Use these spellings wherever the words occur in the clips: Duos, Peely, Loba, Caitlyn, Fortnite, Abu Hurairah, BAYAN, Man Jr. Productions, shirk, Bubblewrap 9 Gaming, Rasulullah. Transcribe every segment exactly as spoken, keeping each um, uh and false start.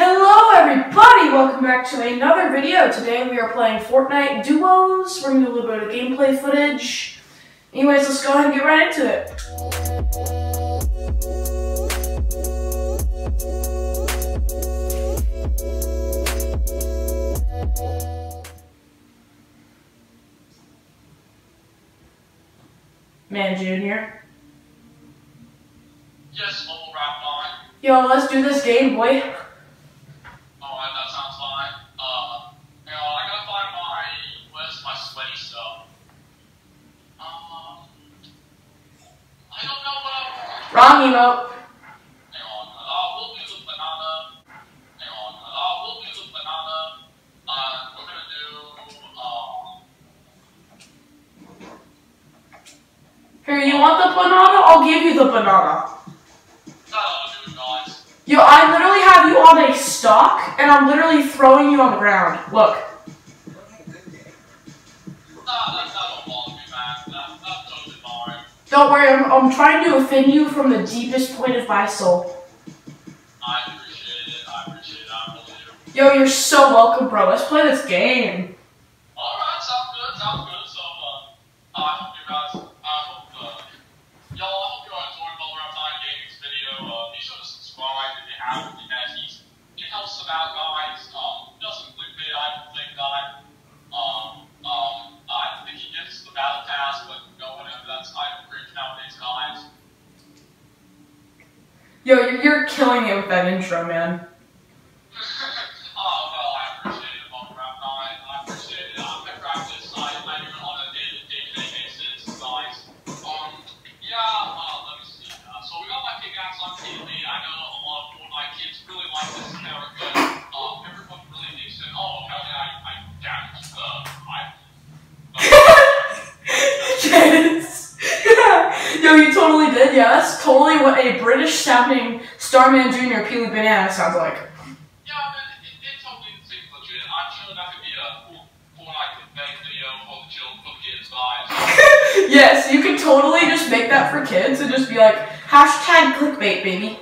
Hello everybody! Welcome back to another video. Today we are playing Fortnite Duos. We're going to do a little bit of gameplay footage. Anyways, let's go ahead and get right into it. Man, Junior. Yes, all right, on. Yo, let's do this game, boy. Wrong emote. Here, you want the banana? I'll give you the banana. Yo, I literally have you on a stalk, and I'm literally throwing you on the ground. Look. Don't worry, I'm, I'm trying to offend you from the deepest point of my soul. I appreciate it, I appreciate it, I really do. Yo, you're so welcome, bro. Let's play this game. Alright, sounds good, sounds good. So, uh, I hope you guys, I hope, uh, y'all, I hope you all enjoyed Bubble Wrap Time Gaming's video. Uh, be sure to subscribe if you haven't, because he's, he helps us out, guys. Um, he doesn't click it, I don't think that. Um, um, I think he gets the battle pass, but no one ever that's kind of great nowadays, guys. Yo, you're, you're killing it with that intro, man. Oh, well, I appreciate it, Bubble Wrap Nine. I appreciate it. I'm gonna practice, I do it on a day-to-day basis, guys. Um, yeah, uh, let me see. Uh, so we got my pickaxe on T V. I know a lot of my kids really like this character. Um, everyone really thinks that, oh, okay, I, I damaged the, I, yes. Yo, you totally did. Yeah, that's totally what a British sounding Starman Junior Peely Banana sounds like. Yeah, but it, it totally seems legit. I'm sure that could be a cool Fortnite video for the children, for kids' lives. Yes, you could totally just make that for kids and just be like, hashtag clickbait, baby.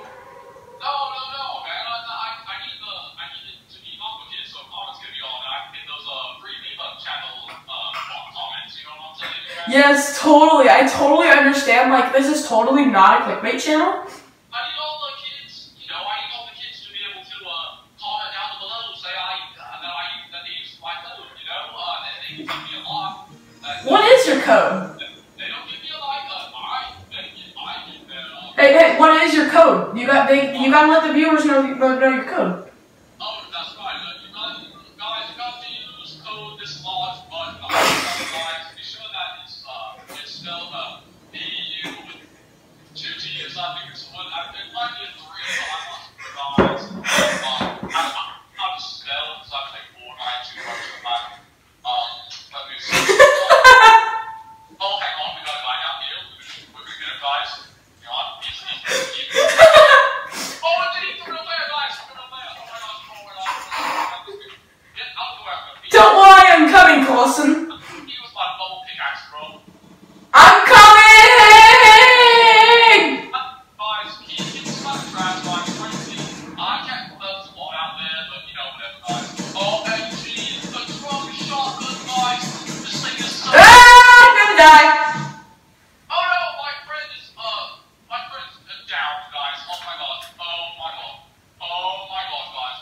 Yes, totally. I totally understand. Like, this is totally not a clickbait channel. I need all the kids, you know, I need all the kids to be able to uh, comment down below, say I uh, that I that they use my code, you know, uh, and they can give me a lot. Uh, what is your code? They don't give me a like. Uh, I they get I get that. Hey, hey, what is your code? You got they you gotta let the viewers know know, know your code. Oh, that's right. Uh, you guys, guys, you got to use code this large button. Don't worry, I'm coming, Carlson.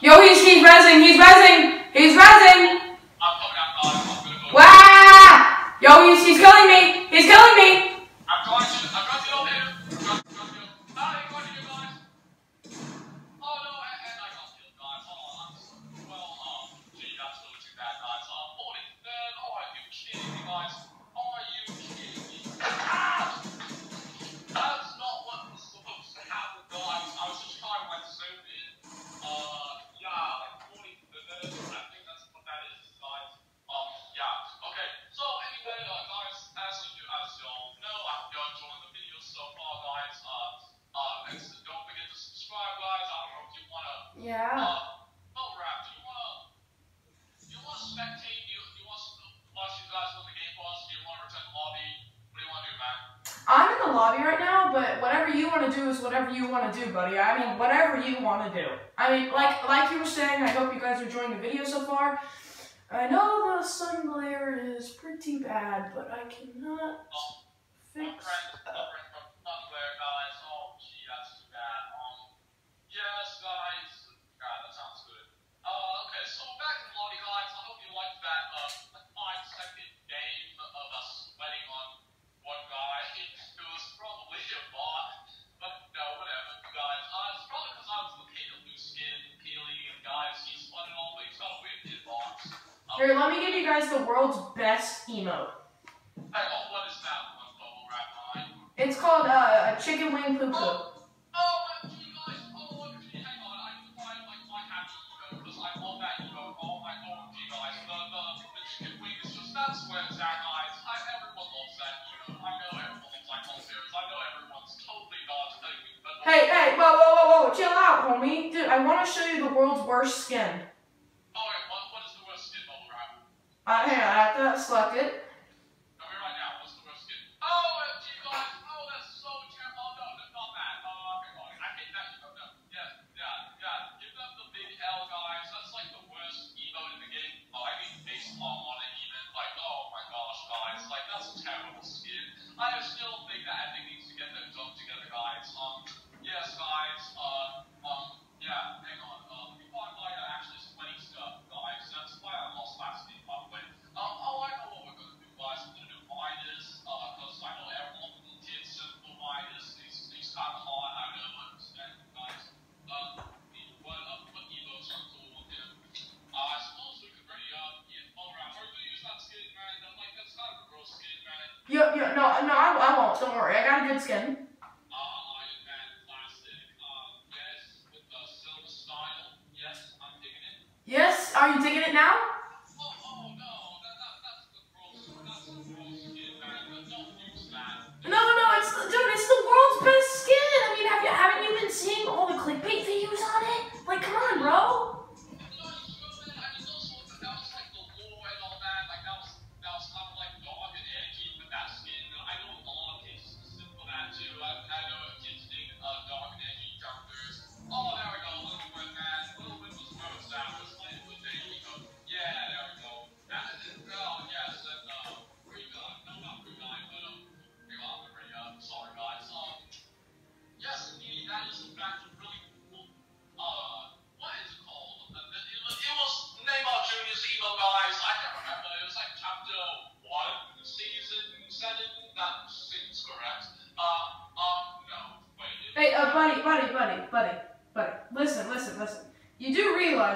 Yo, he's, he's rezzing, he's rezzing, he's rezzing! I'm coming out, guys. I'm gonna go. Wow! to do is whatever you want to do, buddy. I mean, whatever you want to do. I mean, like like you were saying, I hope you guys are enjoying the video so far. I know the sun glare is pretty bad, but I cannot fix that. Here, let me give you guys the world's best emote. Hey, well, what is that one, bubble wrap line? It's called uh, a chicken wing poo poo. Oh, oh my guys, oh, look at me, hang on. I find like my happy emote because I love that emote. Oh my god, you guys, the, the, the chicken wing is just, that's where it's at, guys. I, everyone loves that emote. I know everyone thinks I love series. I know everyone's totally not taking but hey, hey, whoa, whoa, whoa, whoa, chill out, homie. Dude, I want to show you the world's worst skin. Uh, hang on, I have to select it. Come here right now, what's the worst skin? Oh, gee, guys, oh, that's so terrible. No, that's not that. Oh, hang on, I hate that emote. No, yeah, yeah, yeah. Give them the big L, guys. That's like the worst emote in the game. Oh, I mean, face palm on it even. Like, oh my gosh, guys. Like, that's a terrible skin. I still think that Epic needs to get them dumped together, guys. Um, yes, guys. Uh, um, yeah, hang on. Um, people online are actually sweaty stuff, guys. That's why I lost last game. Um, oh, I know what we're going to do, guys. We're going to do minus, uh, because I know everyone did simple minus. It's, it's kind of hard. I don't know, understand, guys. Um, what, uh, what emotes are cool on him? Uh, I suppose we could bring it up. Yeah, alright, we're going to use that skin, man. I'm like, that's not a gross skin, man. Yeah, yeah, no, no, I, I won't. Don't worry. I got a good skin.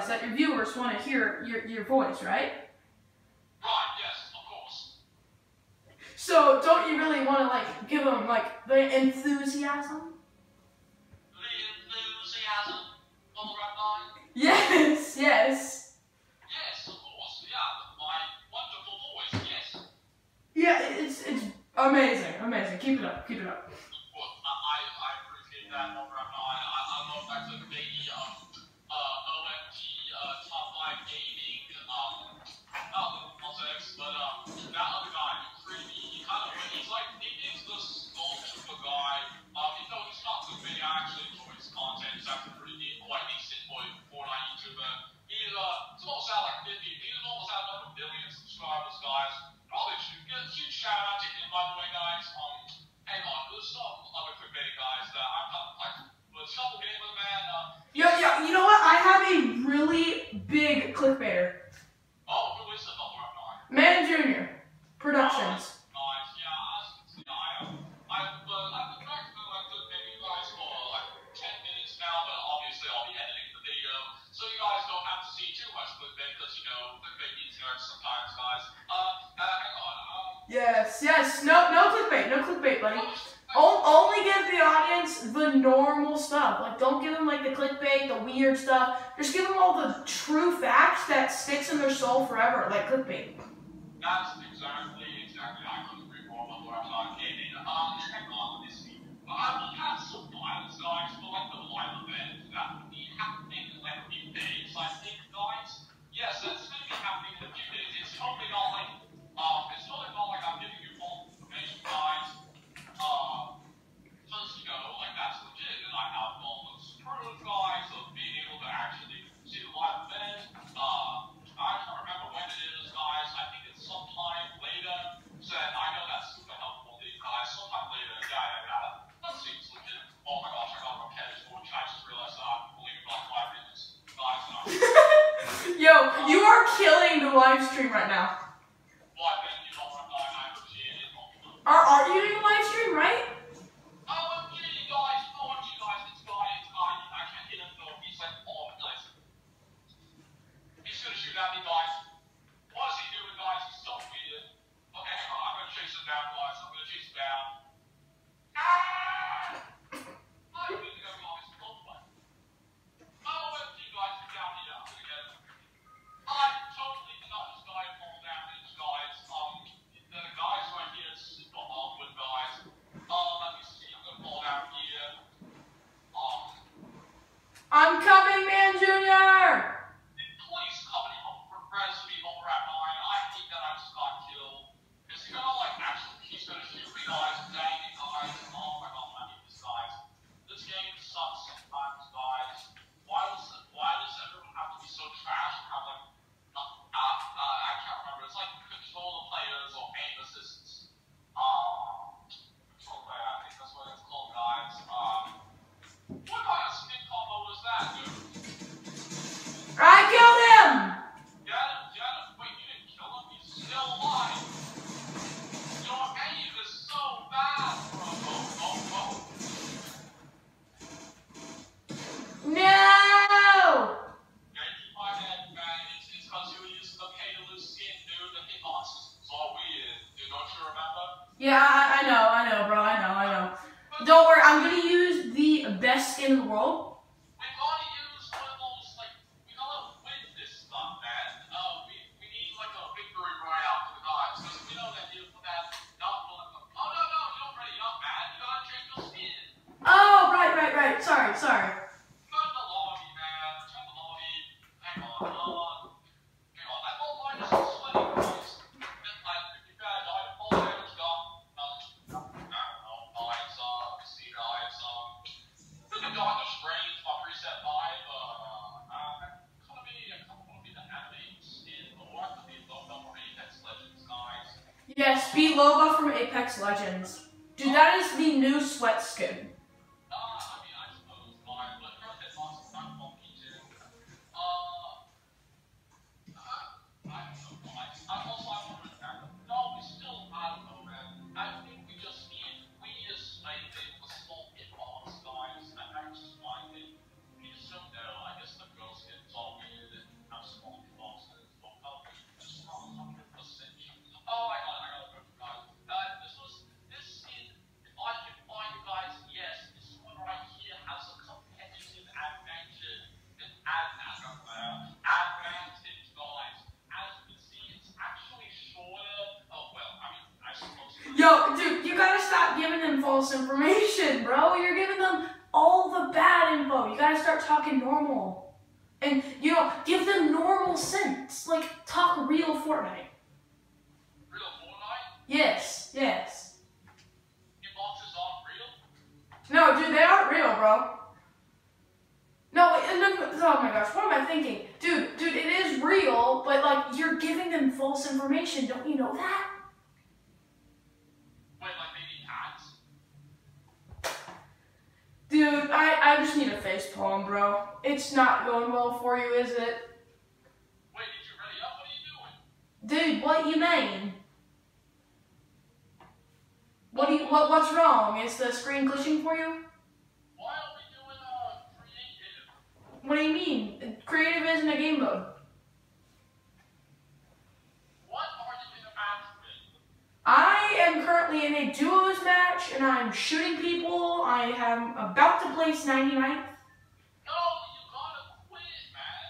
That your viewers want to hear your, your voice, right? Right, yes, of course. So don't you really want to like give them like the enthusiasm? The enthusiasm on the right line? Yes, yes. Yes, of course, yeah, my wonderful voice, yes. Yeah, it's, it's amazing, amazing. Keep it up, keep it up. Well, I, I appreciate that on the right line. I, I love that to the baby, um, uh, Uh, top five gaming, um, not the X, but um, that other guy, creepy, he kind of, he's like, he is the sculpture of the guy, um, you know, he's not so big, I actually enjoy his content, he's actually pretty deep, quite decent for a Fortnite YouTuber, he's, uh, he's almost at like fifty, he's almost at over a million subscribers, guys, probably should get a huge shout out to him, by the way, guys, um, hang on, there's some other clickbait guys that I'm not, like, but Shovel Gamer, man, uh, yo, yo, you know what, I have a really big clickbaiter. Oh, who is the number nine? Man Junior Productions. Oh, nice, yeah, I, I, I've been back to like the baby guys for like ten minutes now, but obviously I'll be editing the video, so you guys don't have to see too much clickbait, because you know, clickbait needs to work sometimes, guys. Uh, uh, hang on, um... Yes, yes, no, no clickbait, no clickbait, buddy. O only give the audience the normal stuff. Like, don't give them, like, the clickbait, the weird stuff. Just give them all the true facts that sticks in their soul forever, like clickbait. That's exactly, exactly. I couldn't agree more about what I was on gaming. Um, hang on, let me see. I will have some violence, guys, but, like, the live event that would be happening in, like, a few days, I think, guys. Yes, that's going to be happening in a few days. It's totally not, like, um, it's totally not like I'm giving you false information, guys. Uh, because, you know, like, that's the are you are killing the live stream right now. Are are you doing a live stream, right? I'm coming, man, Junior! Please come and res me over at mine. I think that I just got killed. Is he gonna, like, actually, he's gonna shoot me, guys, dang it, guys. Oh my god, I need this, guys. This game sucks sometimes, guys. Why does, why does everyone have to be so trash and have, like, uh, uh, uh, I can't remember. It's like control the players or aim assists. Um, control player, I think that's what it's called, guys. Um, what kind of skin combo was that, dude? I killed him! Get him, get him. Wait, you didn't kill him? He's still alive. Your aim is so bad, bro. Oh, oh, oh. No! Yeah, keep my head, man. It's because you use the pay to lose skin, dude. The hitbox is all weird. Dude, don't you remember? Yeah, I, I know, I know, bro. I know, I know. Don't worry, I'm gonna use the best in the world. We've gotta use one of those, like, we gotta win this stuff, man. Uh, we, we need, like, a victory royale for the guys. Because we know that you that not willing to. Oh, no, no, you don't really not, man. You gotta change your skin. Oh, right, right, right. Sorry, sorry. Go to the lobby, man. Turn the lobby. Hang on, uh, hang on. I thought mine was sweating, guys. And, like, if you guys died of all damage, got got the strength, my preset vibe, uh, I'm gonna be, I'm gonna be the anime skin, or I could be Loba from Apex Legends, guys. Yes, be Loba from Apex Legends. Dude, that is the new sweat skin. Uh, I mean, I suppose, fine, but her hitbox is not funky, too. Uh, I don't know, guys. I'm also, I want to attack them. No, we still, I don't know, man. I think we just need, we just made it with small hitbox, guys. I just find it, you just don't know, I guess the girl skin's all weird and how small the box is, but probably just not one hundred percent oh, I got it, I got it, you guys. Uh, this was, this skin, if I can find you guys, yes, this one right here has a competitive advantage, an advantage, advantage, guys. As you can see, it's actually shorter, oh, well, I mean, I suppose. Yo, dude, you gotta stop giving them false information, bro, you're giving them all the bad info. You gotta start talking normal. And, you know, give them normal sense. Like, talk real Fortnite. Real Fortnite? Yes, yes. Hitboxes aren't real? No, dude, they aren't real, bro. No, wait, look, oh my gosh, what am I thinking? Dude, dude, it is real, but, like, you're giving them false information. Don't you know that? Wait, like, dude, I, I just need a facepalm, bro. It's not going well for you, is it? Wait, did you ready up? What are you doing? Dude, what you mean? What do you, what, what's wrong? Is the screen glitching for you? Why are we doing, uh, creative? What do you mean? Creative isn't a game mode. What are you in a match with? I am currently in a duos match, and I'm shooting people. I am about to place ninety-ninth. No, you gotta quit, man.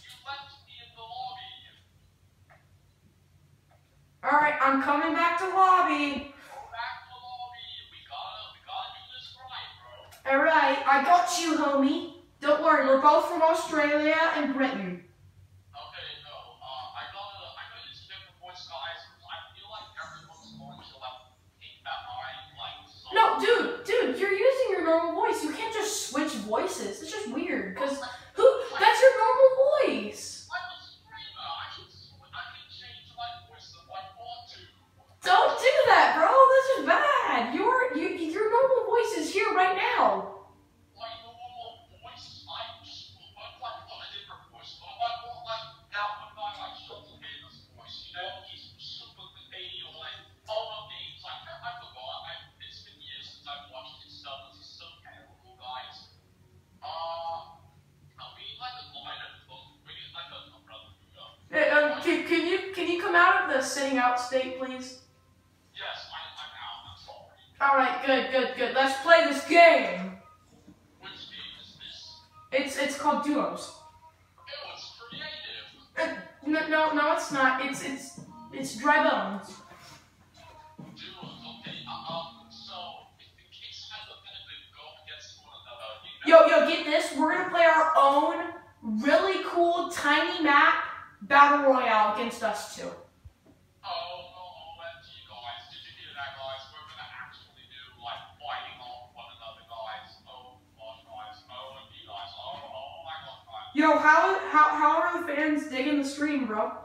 You left me in the lobby. Alright, I'm coming back to lobby. Go back to lobby. We gotta, we gotta do this right, bro. Alright, I got you, homie. Don't worry, we're both from Australia and Britain. No, dude, dude, you're using your normal voice. You can't just switch voices. It's just weird, because who? That's your normal voice. I'm a streamer. I can, I can change my voice if I want to. Don't do that, bro. That's just bad. Your, you, your normal voice is here right now. My normal voice? I'm just, I'm like, the sitting out state, please? Yes, I, I'm out. I'm sorry. Alright, good, good, good. Let's play this game! Which game is this? It's, it's called Duos. Oh, it's creative. Uh, no, no, no, it's not. It's, it's, it's dry bones. Duos, okay. Uh-uh. So, if the case hypothetically go against one another, you know... Yo, yo, get this. We're gonna play our own really cool tiny map battle royale against us two. Oh, O M G guys, did you hear that guys? We're gonna actually do like fighting off one another guys. Oh gosh guys, O M G guys, oh, oh my god guys. Yo, how how how are the fans digging the stream, bro? Oh,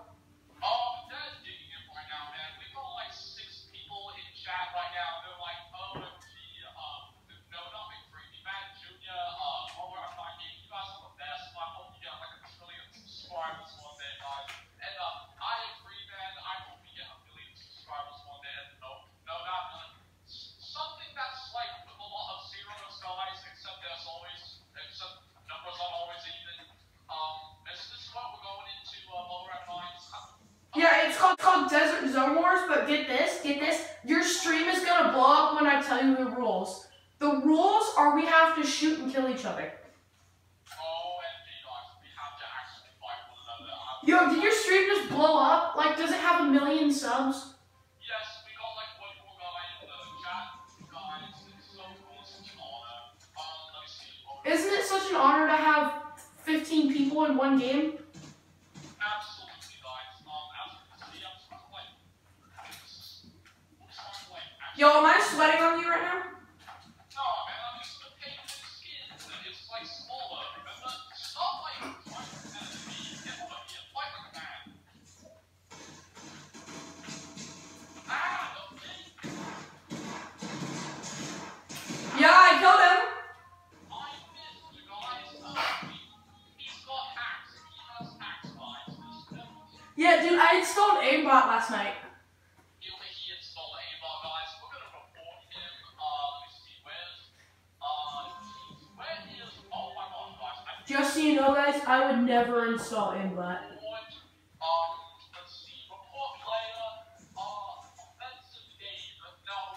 they're digging it right now, man. We got like six people in chat right now. They're like, O M G, um, no nothing for you, man, Junior, uh, over at my game, you guys are the best. I hope you get like a trillion subscribers. But get this, get this, your stream is gonna blow up when I tell you the rules. The rules are we have to shoot and kill each other. O M G guys, we have to actually fight one another. Yo, did your stream just blow up? Like, does it have a million subs? Yes, we got like one more guy in the chat, guys. It's so cool, such an honor. Um, let me see. Isn't it such an honor to have fifteen people in one game? Yo, am I sweating on you right now? No, man, I'm just a pain in the skin. It's like smaller. Remember? Stop like fighting an enemy. Get over here. Fight like a man. Ah, don't me. Yeah, I killed him. I missed, you guys. Uh, he's got hacks. He has hacks, guys. Yeah, dude, I installed aimbot last night. Just so you know, guys, I would never install aimbot.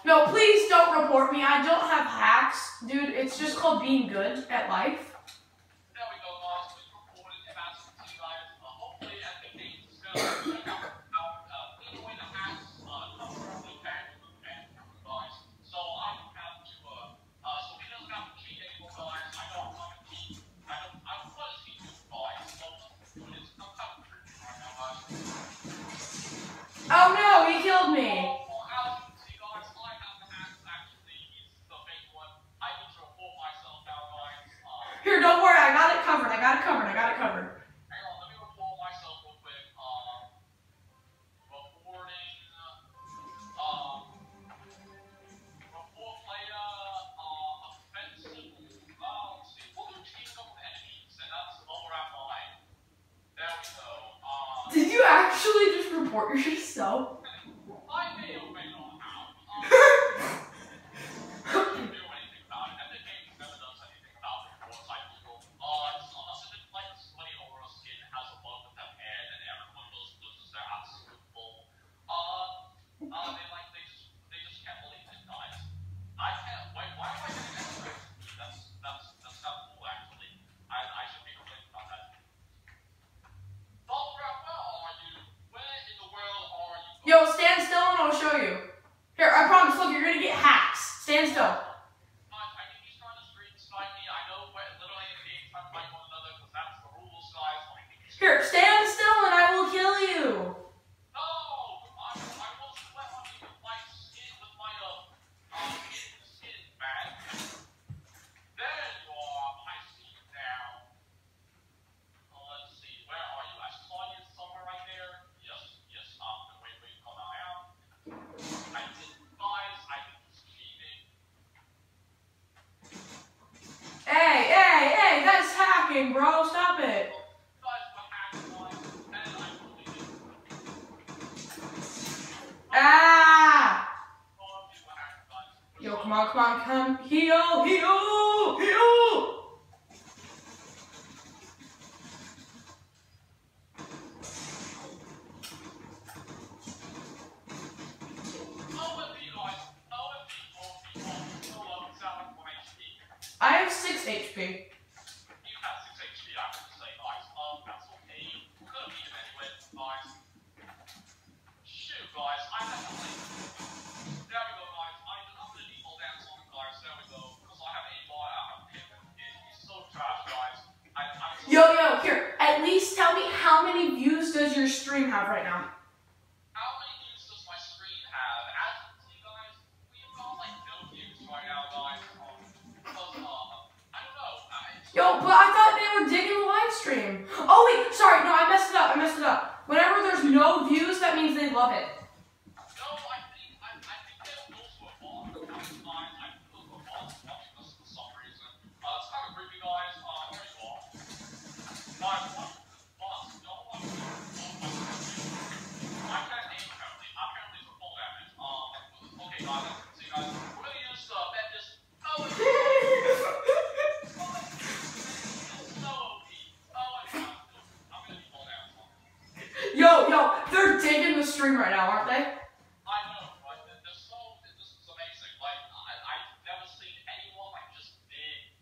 No, please don't report me. I don't have hacks. Dude, it's just called being good at life. yourself. I may or may not have. I didn't do anything about it, and the game never does anything about it before I Google. Uh, it's honestly like sweaty over skin has a bug with their head, and everyone just loses their absolute bull. Uh, uh, they like, they just, they just can't believe it, guys. I can't, wait, why am I getting extra? That's, that's, that's not cool, actually. I, I should be complaining about that. Yo, stand still and I'll show you. Here, I promise, look, you're gonna get hacks. Stand still. I think he's trying to stream spy me. I know literally in the game trying to fight one another because that's the rules, guys. Here, stand still and I will kill you. No! I, I will sweat on you with my skin, with my, uh, um, skin, man. There you are. I see you now. Uh, let's see, where are you? I saw you somewhere right there. Yes, yes, um. I did guys, I think he's cheating. Hey, hey, hey, that's hacking, bro, stop it. Guys, my hack was, and I believe it. Ah! Yo, come on, come on, come. Heal, heal, heal! H P. Yo, yo, here, at least tell me how many views does your stream have right now? How many views does my stream have? Actually, guys, we have got like no views right now, guys. Because, uh, I don't know. I yo, but I thought they were digging the live stream. Oh, wait, sorry, no, I messed it up, I messed it up. Whenever there's no views, that means they love it. Yo, yo, they're digging the stream right now, aren't they? I know, but right? This song, this is amazing. Like, I, I've never seen anyone like just dig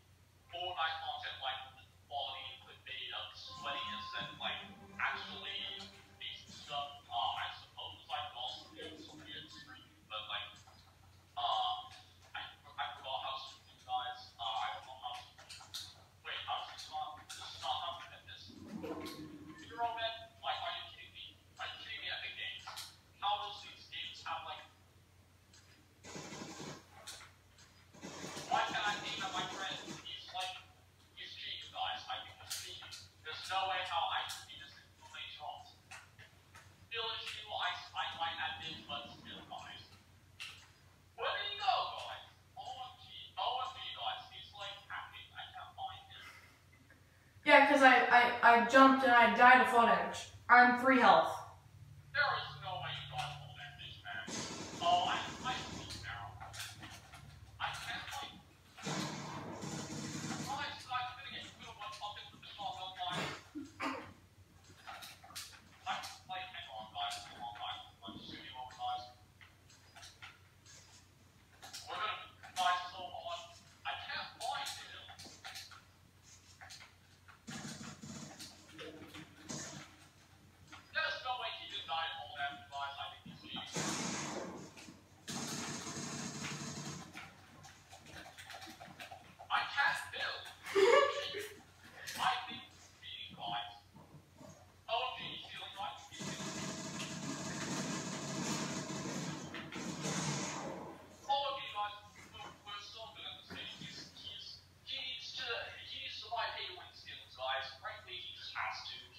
Fortnite content like the quality, the data, the sweatiness, and like actually these stuff. Uh, I suppose I could also do some weird streaming, but like, uh, I, I forgot how to do guys. Uh, I don't know how to wait, how to stop. This is not how to get this. You're all man. Yeah, because I, I, I jumped and I died of fall damage. I'm three health. There is no way you got fall damage, man. Oh, I might be now. I can't fight. Oh, I just I'm gonna get good at one something with the top health line. I just like, hang on, guys, hang on, guys. I'm just shooting over, guys. We're gonna die so hard. I can't fight him.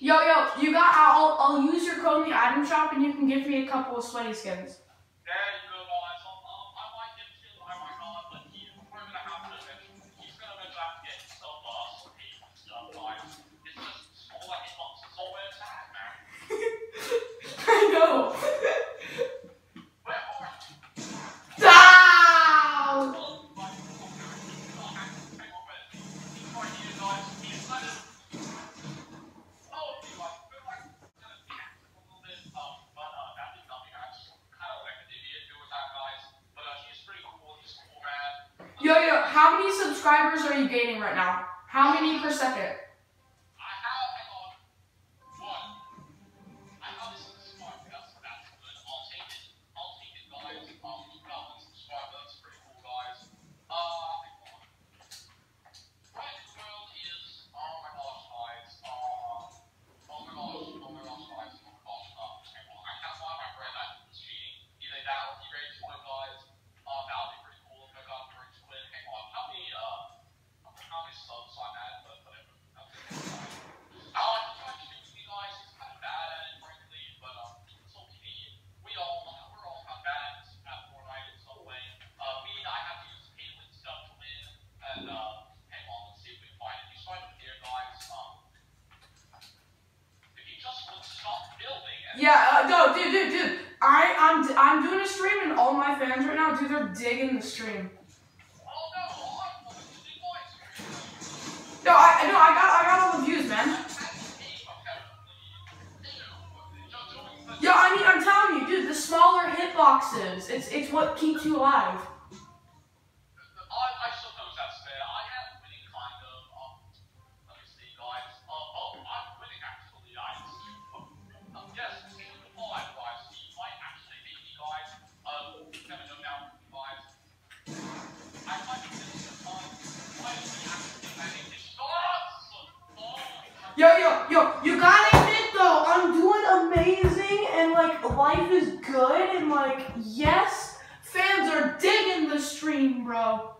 Yo, yo, you got, I'll, I'll use your code in the item shop and you can give me a couple of sweaty skins. There you go, guys. Um, I might give you, I might not, but he's going to have to, he's going to have to get himself off some hate stuff, guys. It's just all that hitbox, it's all where it's at, man. I know. Where are you? Ow! Yo, yo, how many subscribers are you gaining right now? How many per second? I have, hang on, one. I have this subscriber, that's, that's good. I'll take it, I'll take it, guys. Um, look out one subscriber, that's pretty cool, guys. Uh, hang on. Right in the world is, oh my gosh, guys. Uh, oh my gosh, oh my gosh, guys. Oh my gosh, uh, hang on. I can't find my friend, I think he's cheating. Either that or he raised one, guys. Uh, that would be pretty cool if I got three. Hang on, how many, uh, how many subs on that, but whatever. I like to try to shoot you guys, it's kind of bad at it, frankly, but, um, it's okay. We all, we're all kind of bad at Fortnite in some way. Uh, me and I have to use Caitlyn stuff to win, and, uh, hang on, let's see if we can find it. If you find it here, guys, um, if you just would stop building. Yeah, uh, no, dude, dude, dude, I, I'm, I'm doing a stream, and all my fans right now, dude, they're digging the stream. No, I no, I got I got all the views, man. Yo, I mean, I'm telling you, dude, the smaller hitboxes, it's it's what keeps you alive. I I suppose that's fair. I have winning kind of. Yo, you gotta admit though, I'm doing amazing and like life is good and like yes, fans are digging the stream, bro.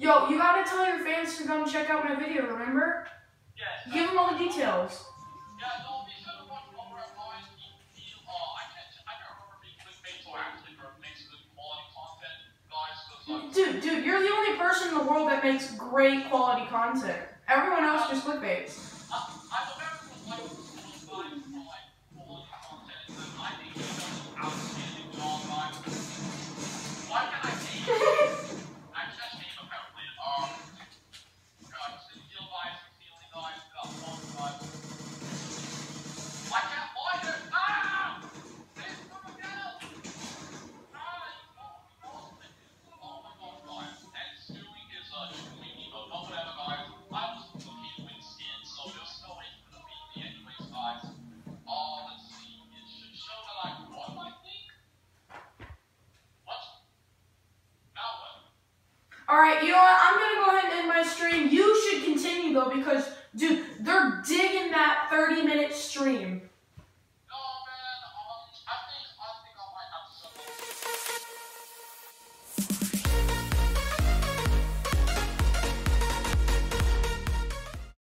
Yo, you gotta tell your fans to come check out my video, remember? Yes. Give them all the details. Yeah, no, these are the ones over at mine. I can't, I can't remember being clickbait, so I actually make some quality content, guys. Dude, dude, you're the only person in the world that makes great quality content. Everyone else just clickbaits. I, I don't ever like quality content, and I think you've done an outstanding job, guys. Why can I see? Alright, you know what, I'm going to go ahead and end my stream. You should continue, though, because, dude, they're digging that thirty-minute stream.